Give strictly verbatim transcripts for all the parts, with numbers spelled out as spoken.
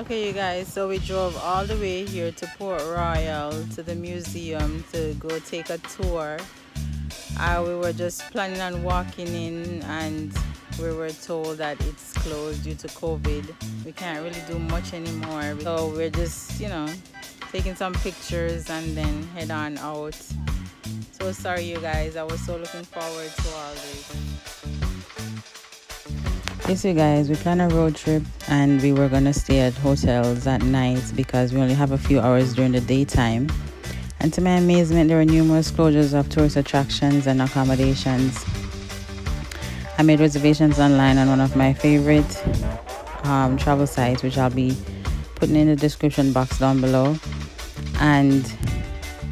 Okay, you guys, so we drove all the way here to Port Royal to the museum to go take a tour. Uh, we were just planning on walking in and we were told that it's closed due to COVID. We can't really do much anymore, so we're just, you know, taking some pictures and then head on out. So sorry, you guys, I was so looking forward to all this. Yes, you guys, we planned a road trip and we were gonna stay at hotels at night because we only have a few hours during the daytime. And to my amazement, there were numerous closures of tourist attractions and accommodations. I made reservations online on one of my favorite um, travel sites, which I'll be putting in the description box down below. And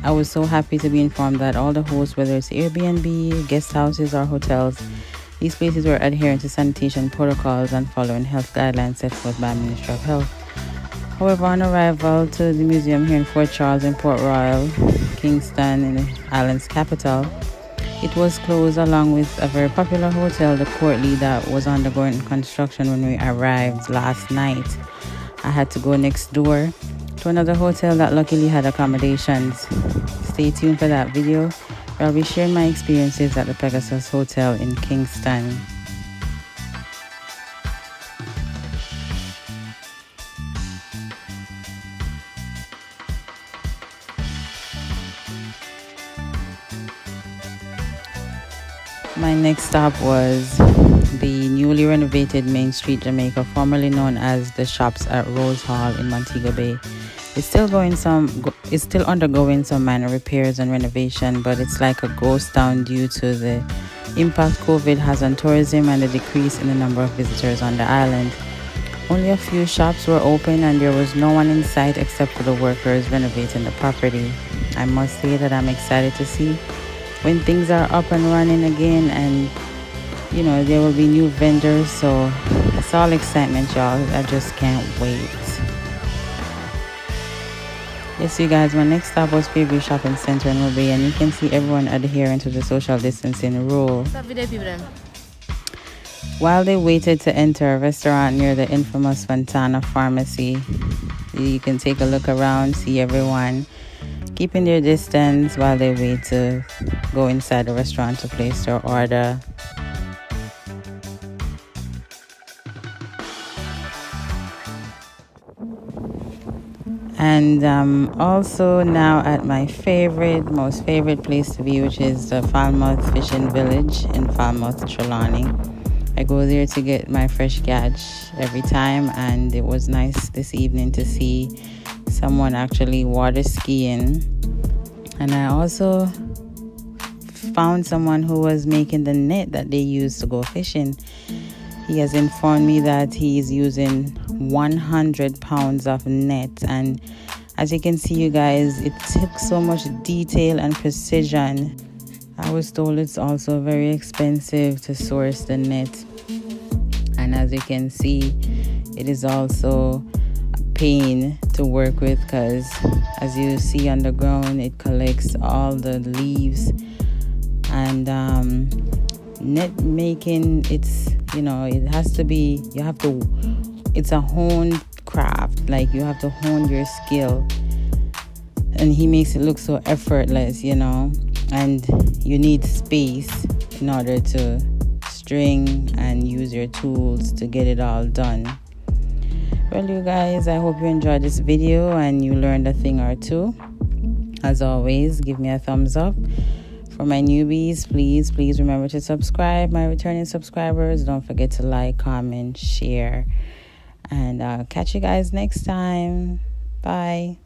I was so happy to be informed that all the hosts, whether it's Airbnb, guest houses or hotels, these places were adhering to sanitation protocols and following health guidelines set forth by Ministry of Health. However, on arrival to the museum here in Fort Charles in Port Royal, Kingston, in the island's capital, it was closed along with a very popular hotel, the Courtly, that was undergoing construction when we arrived last night. I had to go next door to another hotel that luckily had accommodations. Stay tuned for that video. I'll be sharing my experiences at the Pegasus Hotel in Kingston. My next stop was the newly renovated Main Street Jamaica, formerly known as the Shops at Rose Hall in Montego Bay. It's still going some. It's still undergoing some minor repairs and renovation, but it's like a ghost town due to the impact COVID has on tourism and the decrease in the number of visitors on the island. Only a few shops were open, and there was no one in sight except for the workers renovating the property. I must say that I'm excited to see when things are up and running again, and you know there will be new vendors. So it's all excitement, y'all. I just can't wait. Yes, you guys, my next stop was P B Shopping Centre in Moby, and you can see everyone adhering to the social distancing rule. While they waited to enter a restaurant near the infamous Fontana Pharmacy, you can take a look around, see everyone keeping their distance while they wait to go inside the restaurant to place their order. And um, also now at my favorite, most favorite place to be, which is the Falmouth Fishing Village in Falmouth, Trelawney. I go there to get my fresh catch every time, and it was nice this evening to see someone actually water skiing. And I also found someone who was making the net that they used to go fishing. He has informed me that he is using one hundred pounds of net, and as you can see, you guys, it took so much detail and precision. I was told it's also very expensive to source the net, and as you can see, it is also a pain to work with because, as you see on the ground, it collects all the leaves. And um, net making, it's, you know, it has to be, you have to, it's a honed craft, like you have to hone your skill, and he makes it look so effortless, you know, and you need space in order to string and use your tools to get it all done. Well, you guys, I hope you enjoyed this video and you learned a thing or two. As always, give me a thumbs up. For my newbies, please, please remember to subscribe. My returning subscribers, don't forget to like, comment, share. And I'll catch you guys next time. Bye.